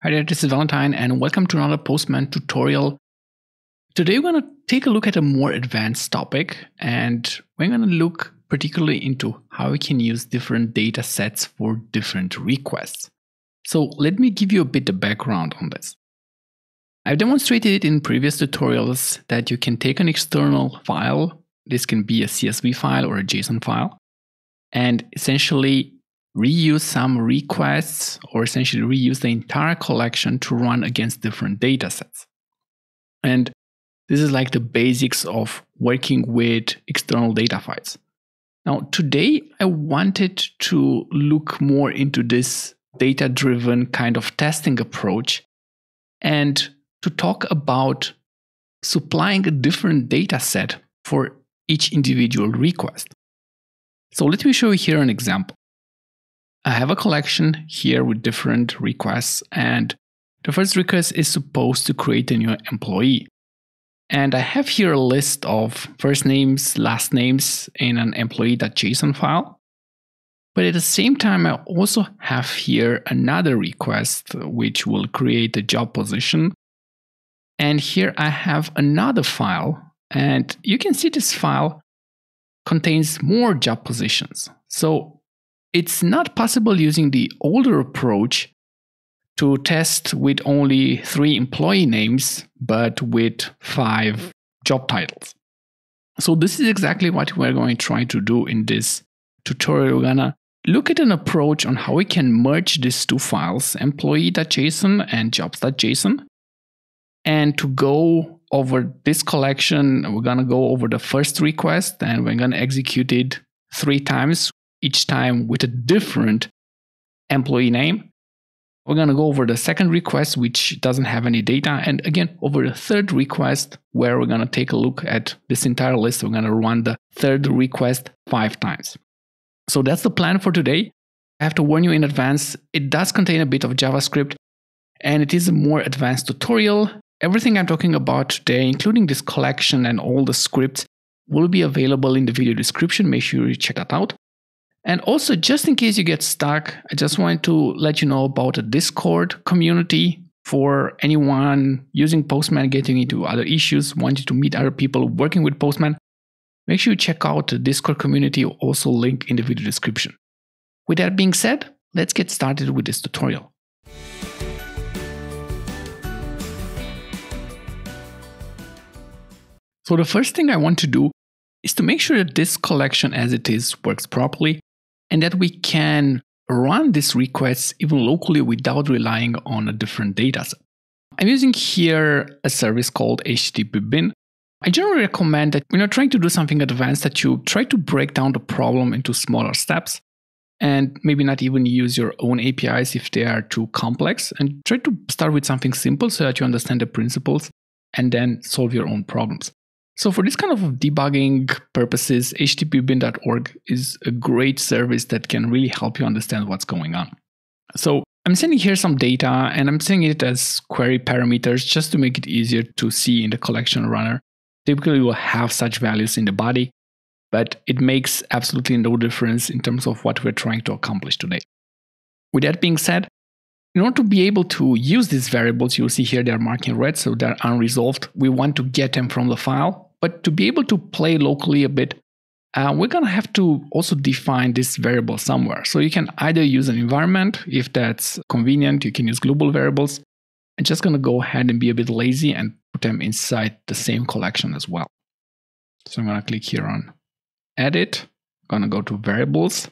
Hi there, this is Valentine and welcome to another Postman tutorial. Today we're going to take a look at a more advanced topic, and we're going to look particularly into how we can use different data sets for different requests. So let me give you a bit of background on this. I've demonstrated it in previous tutorials that you can take an external file, this can be a CSV file or a JSON file, and essentially reuse some requests or essentially reuse the entire collection to run against different data sets. And this is like the basics of working with external data files. Now, today I wanted to look more into this data-driven kind of testing approach and to talk about supplying a different data set for each individual request. So let me show you here an example. I have a collection here with different requests, and the first request is supposed to create a new employee. And I have here a list of first names, last names in an employee.json file. But at the same time, I also have here another request which will create a job position. And here I have another file, and you can see this file contains more job positions. So it's not possible using the older approach to test with only 3 employee names, but with 5 job titles. So this is exactly what we're going to try to do in this tutorial. We're going to look at an approach on how we can merge these 2 files, employee.json and jobs.json. And to go over this collection, we're going to go over the first request and we're going to execute it 3 times. Each time with a different employee name. We're going to go over the second request, which doesn't have any data. And again, over the third request, where we're going to take a look at this entire list. We're going to run the third request 5 times. So that's the plan for today. I have to warn you in advance, it does contain a bit of JavaScript, and it is a more advanced tutorial. Everything I'm talking about today, including this collection and all the scripts, will be available in the video description. Make sure you check that out. And also, just in case you get stuck, I just wanted to let you know about a Discord community for anyone using Postman, getting into other issues, wanting to meet other people working with Postman. Make sure you check out the Discord community, also link in the video description. With that being said, let's get started with this tutorial. So the first thing I want to do is to make sure that this collection as it is works properly, and that we can run these requests even locally without relying on a different data set. I'm using here a service called HTTPbin. I generally recommend that when you're trying to do something advanced that you try to break down the problem into smaller steps and maybe not even use your own APIs if they are too complex, and try to start with something simple so that you understand the principles and then solve your own problems. So for this kind of debugging purposes, httpbin.org is a great service that can really help you understand what's going on. So I'm sending here some data, and I'm sending it as query parameters just to make it easier to see in the collection runner. Typically, we'll have such values in the body, but it makes absolutely no difference in terms of what we're trying to accomplish today. With that being said, in order to be able to use these variables, you'll see here they're marked in red, so they're unresolved. We want to get them from the file. But to be able to play locally a bit, we're going to have to also define this variable somewhere. So you can either use an environment, if that's convenient, you can use global variables. I'm just going to go ahead and be a bit lazy and put them inside the same collection as well. So I'm going to click here on Edit. I'm going to go to Variables.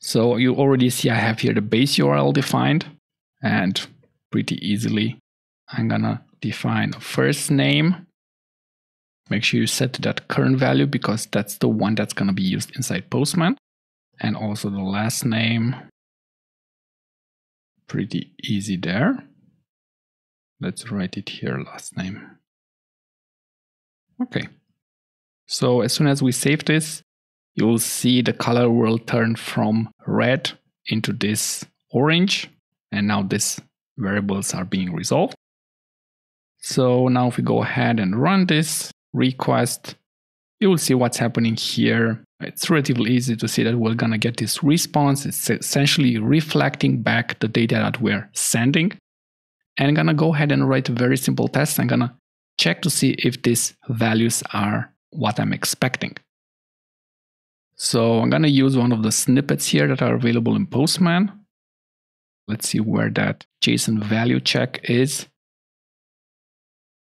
So you already see I have here the base URL defined, and pretty easily I'm going to define a first name. Make sure you set that current value because that's the one that's going to be used inside Postman. And also the last name. Pretty easy there. Let's write it here, last name. Okay. So as soon as we save this, you'll see the color will turn from red into this orange. And now these variables are being resolved. So now if we go ahead and run this request, you will see what's happening here. It's relatively easy to see that we're going to get this response. It's essentially reflecting back the data that we're sending. And I'm gonna go ahead and write a very simple test. I'm gonna check to see if these values are what I'm expecting. So I'm gonna use one of the snippets here that are available in Postman. Let's see where that JSON value check is.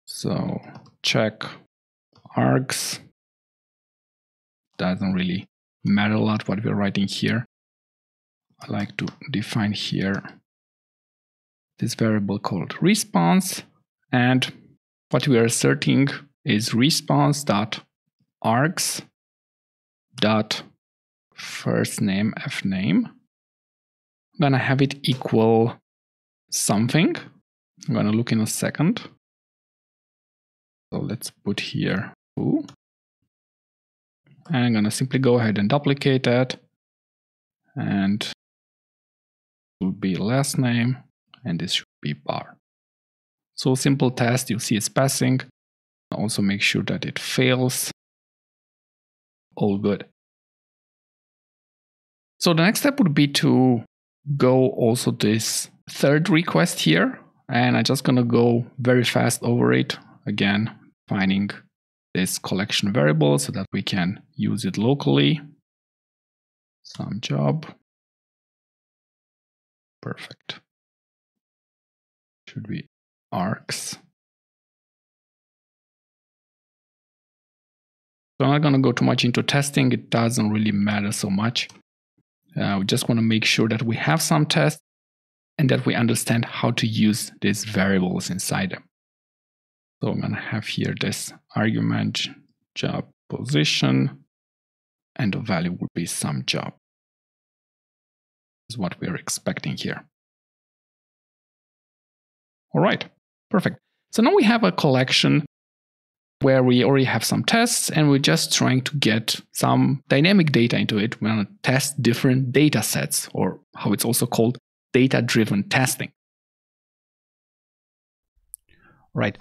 So check args. Doesn't really matter a lot what we're writing here. I like to define here this variable called response, and what we are asserting is response.args dot first name fname. I'm gonna have it equal something. I'm gonna look in a second. So let's put here foo. And I'm gonna simply go ahead and duplicate that, and it will be last name, and this should be bar. So simple test, you'll see it's passing. Also make sure that it fails. All good. So the next step would be to go also this third request here, and I'm just gonna go very fast over it. Again, finding this collection variable so that we can use it locally. Some job. Perfect. Should be args. So I'm not going to go too much into testing. It doesn't really matter so much. We just want to make sure that we have some tests and that we understand how to use these variables inside them. So I'm going to have here this argument job position, and the value will be some job. This is what we are expecting here. All right, perfect. So now we have a collection where we already have some tests, and we're just trying to get some dynamic data into it. We're going to test different data sets, or how it's also called, data-driven testing. All right,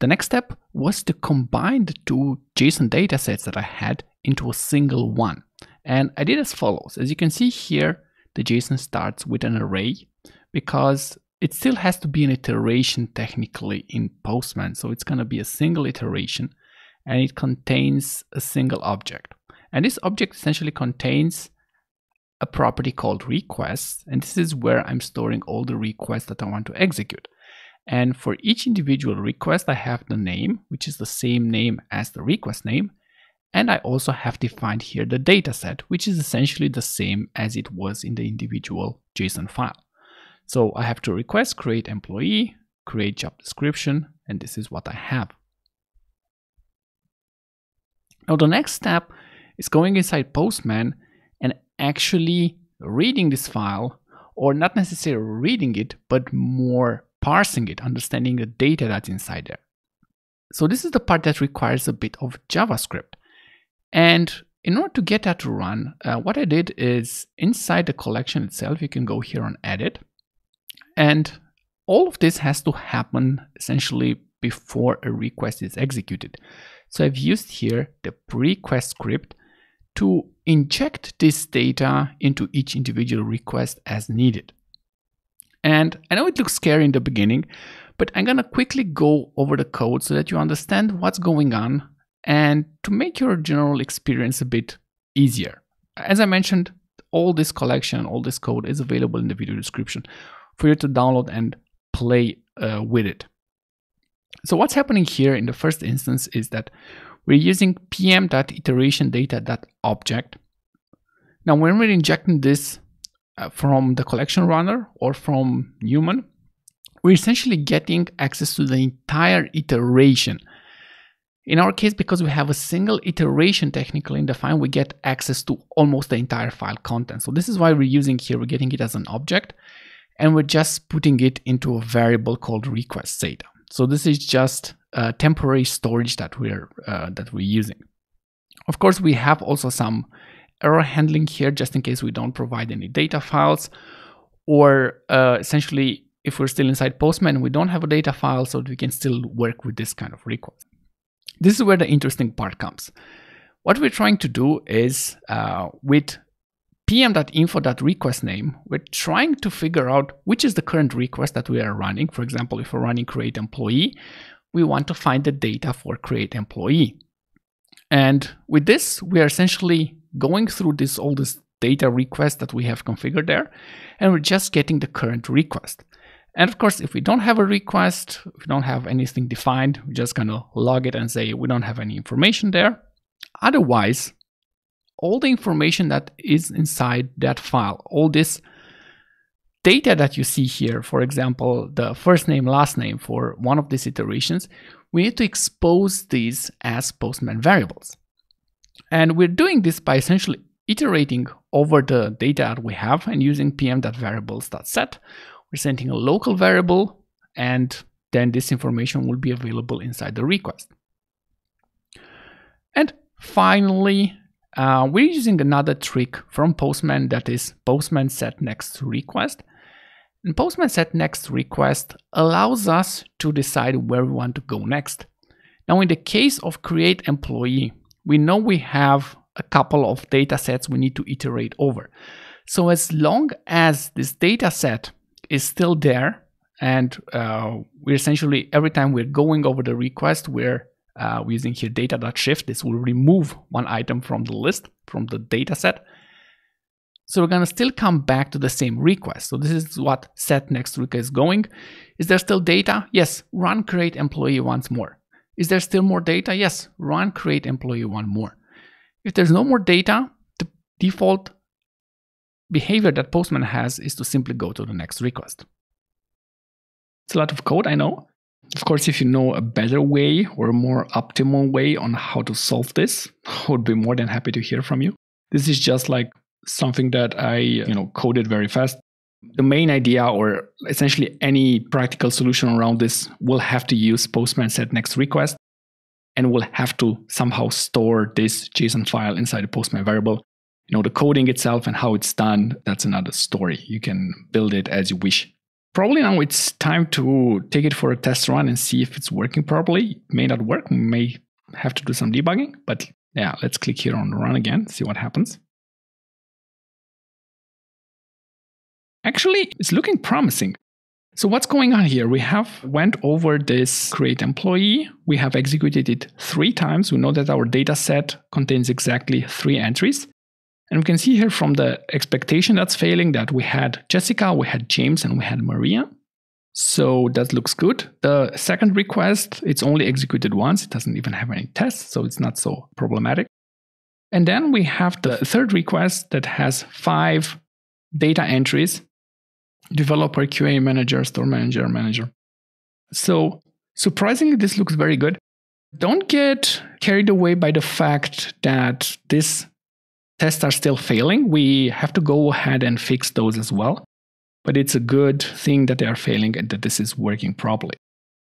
the next step was to combine the two JSON data sets that I had into a single one. And I did as follows. As you can see here, the JSON starts with an array because it still has to be an iteration technically in Postman. So it's going to be a single iteration, and it contains a single object. And this object essentially contains a property called requests. And this is where I'm storing all the requests that I want to execute. And for each individual request, I have the name, which is the same name as the request name. And I also have defined here the dataset, which is essentially the same as it was in the individual JSON file. So I have two requests, create employee, create job description, and this is what I have. Now the next step is going inside Postman and actually reading this file, or not necessarily reading it, but more parsing it, understanding the data that's inside there. So this is the part that requires a bit of JavaScript. And in order to get that to run, what I did is inside the collection itself, you can go here on edit. And all of this has to happen essentially before a request is executed. So I've used here the pre-request script to inject this data into each individual request as needed. And I know it looks scary in the beginning, but I'm going to quickly go over the code so that you understand what's going on and to make your general experience a bit easier. As I mentioned, all this collection, all this code is available in the video description for you to download and play with it. So what's happening here in the first instance is that we're using pm.iterationData.object. Now when we're injecting this from the collection runner or from Newman, we're essentially getting access to the entire iteration. In our case, because we have a single iteration technically in the file, we get access to almost the entire file content. So this is why we're using here, we're getting it as an object, and we're just putting it into a variable called request data. So this is just temporary storage that we're using. Of course, we have also some error handling here, just in case we don't provide any data files, or essentially, if we're still inside Postman, we don't have a data file, so we can still work with this kind of request. This is where the interesting part comes. What we're trying to do is with pm.info.requestName, we're trying to figure out which is the current request that we are running. For example, if we're running create employee, we want to find the data for create employee. And with this, we are essentially going through this all this data request that we have configured there, and we're just getting the current request. And of course, if we don't have a request, if we don't have anything defined, we're just going to log it and say we don't have any information there. Otherwise, all the information that is inside that file, all this data that you see here, for example, the first name, last name for one of these iterations, we need to expose these as Postman variables. And we're doing this by essentially iterating over the data that we have and using pm.variables.set. We're sending a local variable, and then this information will be available inside the request. And finally, we're using another trick from Postman, that is Postman set next request. And Postman set next request allows us to decide where we want to go next. Now, in the case of create employee, we know we have a couple of data sets we need to iterate over. So as long as this data set is still there, and we're essentially, every time we're going over the request, we're using here data.shift. This will remove one item from the list, from the data set. So we're going to still come back to the same request. So this is what set next request is going. Is there still data? Yes, run create employee once more. Is there still more data? Yes, run create employee one more. If there's no more data, the default behavior that Postman has is to simply go to the next request. It's a lot of code, I know. Of course, if you know a better way or a more optimal way on how to solve this, I would be more than happy to hear from you. This is just like something that I, coded very fast. The main idea, or essentially any practical solution around this, will have to use Postman set next request, and will have to somehow store this JSON file inside a Postman variable. The coding itself and how it's done, that's another story. You can build it as you wish. Probably now it's time to take it for a test run and see if it's working properly. It may not work, we may have to do some debugging, but yeah, let's click here on run again, see what happens. Actually, it's looking promising. So what's going on here? We have went over this create employee. We have executed it 3 times. We know that our data set contains exactly 3 entries. And we can see here from the expectation that's failing that we had Jessica, we had James, and we had Maria. So that looks good. The second request, it's only executed once. It doesn't even have any tests, so it's not so problematic. And then we have the third request that has 5 data entries. Developer, QA manager, store manager, manager. So surprisingly, this looks very good. Don't get carried away by the fact that these tests are still failing. We have to go ahead and fix those as well. But it's a good thing that they are failing and that this is working properly.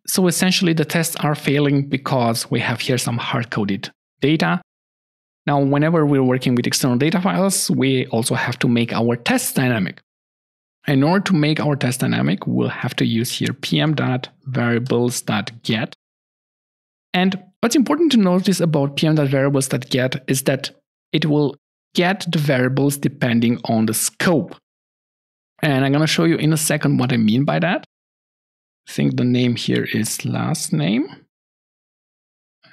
So essentially, the tests are failing because we have here some hard-coded data. Now, whenever we're working with external data files, we also have to make our tests dynamic. In order to make our test dynamic, we'll have to use here pm.variables.get. And what's important to notice about pm.variables.get is that it will get the variables depending on the scope. And I'm going to show you in a second what I mean by that. I think the name here is last name.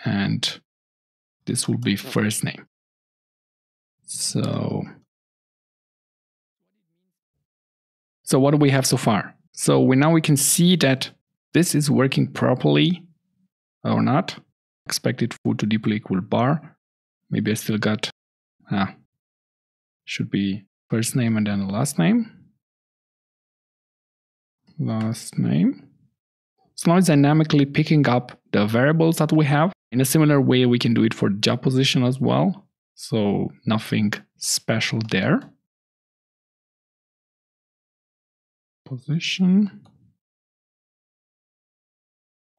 And this will be first name. So what do we have so far? So now we can see that this is working properly or not. Expected food to deeply equal bar. Maybe I still got, should be first name and then last name. Last name. So now it's dynamically picking up the variables that we have. In a similar way, we can do it for job position as well. So nothing special there. Position.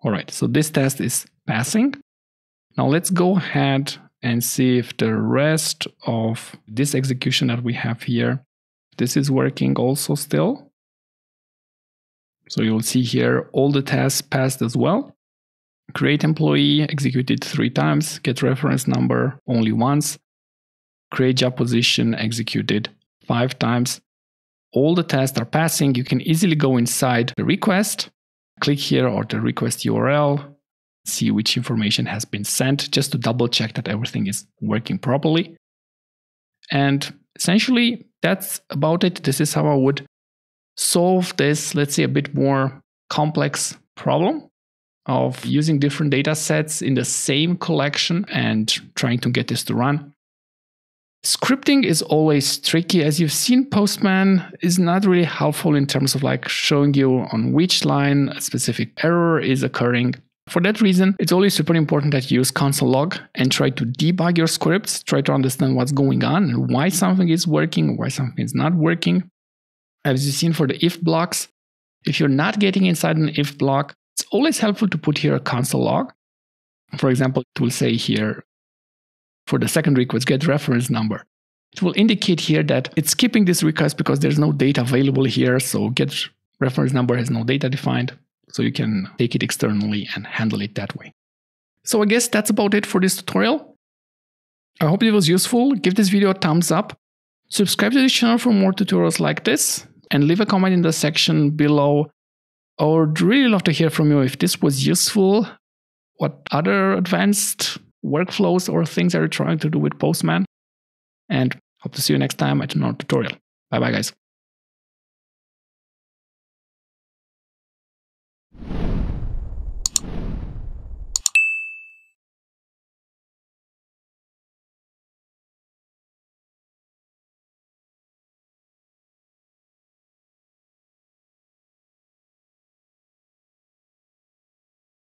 All right, so this test is passing. Now let's go ahead and see if the rest of this execution that we have here, this is working also still. So you'll see here all the tests passed as well. Create employee executed 3 times, get reference number only once, create job position executed 5 times, all the tests are passing. You can easily go inside the request, click here or the request URL, see which information has been sent, just to double check that everything is working properly. And essentially, that's about it. This is how I would solve this, let's say, a bit more complex problem of using different data sets in the same collection and trying to get this to run. Scripting is always tricky. As you've seen, Postman is not really helpful in terms of like showing you on which line a specific error is occurring. For that reason, it's always super important that you use console log and try to debug your scripts, try to understand what's going on and why something is working, why something is not working. As you've seen for the if blocks, if you're not getting inside an if block, it's always helpful to put here a console log. For example, it will say here, for the second request, get reference number. It will indicate here that it's skipping this request because there's no data available here. So get reference number has no data defined. So you can take it externally and handle it that way. So I guess that's about it for this tutorial. I hope it was useful. Give this video a thumbs up. Subscribe to this channel for more tutorials like this and leave a comment in the section below. I would really love to hear from you if this was useful. What other advanced workflows or things are you trying to do with Postman? And hope to see you next time at another tutorial. Bye bye, guys.